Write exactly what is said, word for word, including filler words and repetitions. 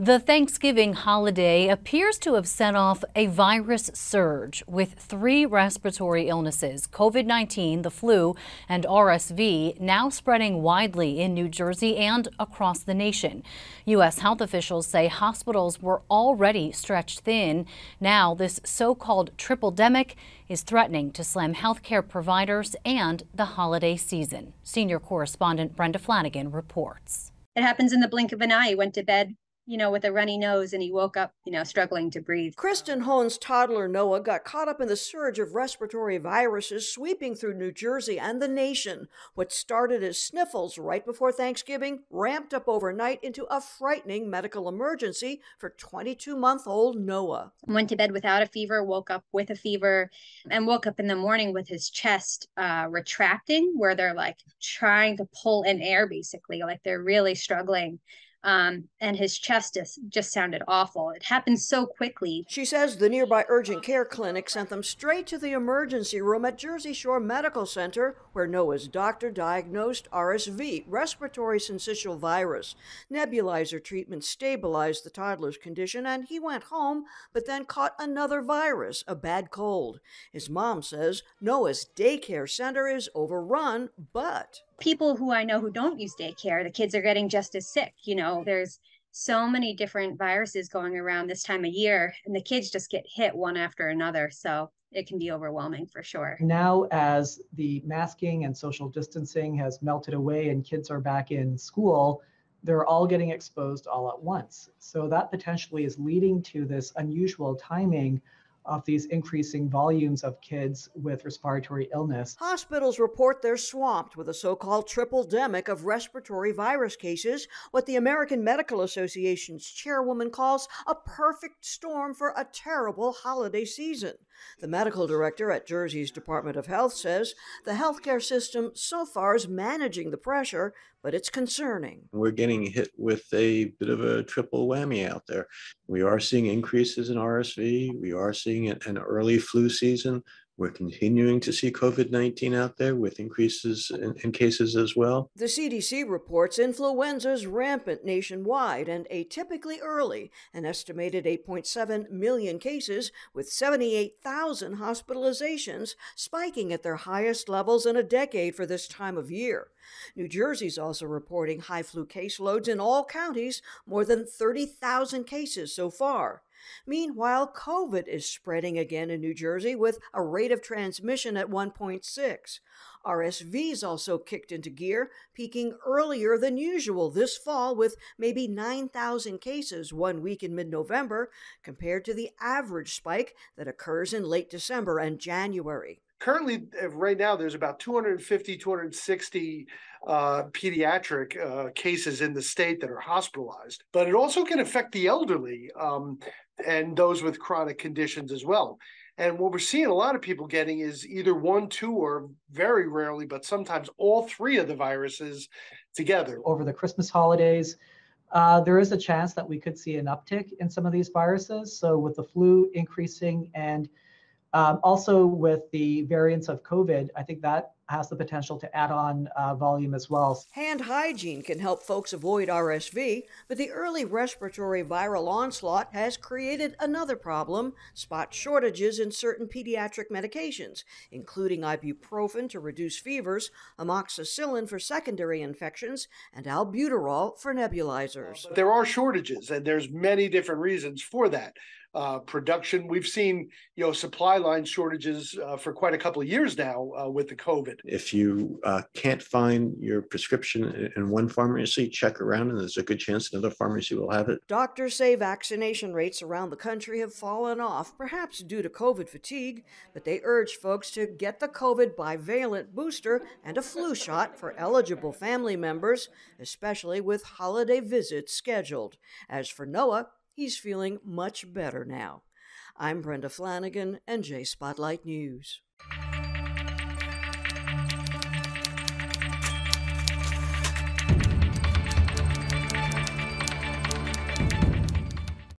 The Thanksgiving holiday appears to have set off a virus surge with three respiratory illnesses, COVID nineteen, the flu, and R S V, now spreading widely in New Jersey and across the nation. U S health officials say hospitals were already stretched thin. Now, this so-called tripledemic is threatening to slam healthcare providers and the holiday season. Senior correspondent Brenda Flanagan reports. It happens in the blink of an eye. He went to bed, you know, with a runny nose, and he woke up, you know, struggling to breathe. Kristen Hohn's toddler Noah got caught up in the surge of respiratory viruses sweeping through New Jersey and the nation. What started as sniffles right before Thanksgiving ramped up overnight into a frightening medical emergency for twenty-two-month-old Noah. Went to bed without a fever, woke up with a fever, and woke up in the morning with his chest uh, retracting, where they're like trying to pull in air, basically, like they're really struggling. Um, and his chest just, just sounded awful. It happened so quickly. She says the nearby urgent care clinic sent them straight to the emergency room at Jersey Shore Medical Center, where Noah's doctor diagnosed R S V, respiratory syncytial virus. Nebulizer treatment stabilized the toddler's condition, and he went home, but then caught another virus, a bad cold. His mom says Noah's daycare center is overrun, but people who I know who don't use daycare, the kids are getting just as sick. You know, there's so many different viruses going around this time of year, and the kids just get hit one after another. So it can be overwhelming for sure. Now, as the masking and social distancing has melted away and kids are back in school, they're all getting exposed all at once. So that potentially is leading to this unusual timing of these increasing volumes of kids with respiratory illness. Hospitals report they're swamped with a so-called tripledemic of respiratory virus cases, what the American Medical Association's chairwoman calls a perfect storm for a terrible holiday season. The medical director at Jersey's Department of Health says the healthcare system so far is managing the pressure, but it's concerning. We're getting hit with a bit of a triple whammy out there. We are seeing increases in R S V. We are seeing an early flu season. We're continuing to see COVID nineteen out there with increases in, in cases as well. The C D C reports influenza's rampant nationwide and atypically early, an estimated eight point seven million cases with seventy-eight thousand hospitalizations, spiking at their highest levels in a decade for this time of year. New Jersey's also reporting high flu caseloads in all counties, more than thirty thousand cases so far. Meanwhile, COVID is spreading again in New Jersey with a rate of transmission at one point six. R S V's also kicked into gear, peaking earlier than usual this fall with maybe nine thousand cases one week in mid-November, compared to the average spike that occurs in late December and January. Currently, right now, there's about two hundred fifty, two hundred sixty uh, pediatric uh, cases in the state that are hospitalized, but it also can affect the elderly um, and those with chronic conditions as well. And what we're seeing a lot of people getting is either one, two, or very rarely, but sometimes all three of the viruses together. Over the Christmas holidays, uh, there is a chance that we could see an uptick in some of these viruses. So with the flu increasing and Um, also with the variants of COVID, I think that has the potential to add on uh, volume as well. Hand hygiene can help folks avoid R S V, but the early respiratory viral onslaught has created another problem, spot shortages in certain pediatric medications, including ibuprofen to reduce fevers, amoxicillin for secondary infections, and albuterol for nebulizers. But there are shortages, and there's many different reasons for that. Uh, production, we've seen, you know, supply line shortages uh, for quite a couple of years now uh, with the COVID. If you uh, can't find your prescription in one pharmacy, check around, and there's a good chance another pharmacy will have it. Doctors say vaccination rates around the country have fallen off, perhaps due to COVID fatigue, but they urge folks to get the COVID bivalent booster and a flu shot for eligible family members, especially with holiday visits scheduled. As for Noah, he's feeling much better now. I'm Brenda Flanagan, N J Spotlight News.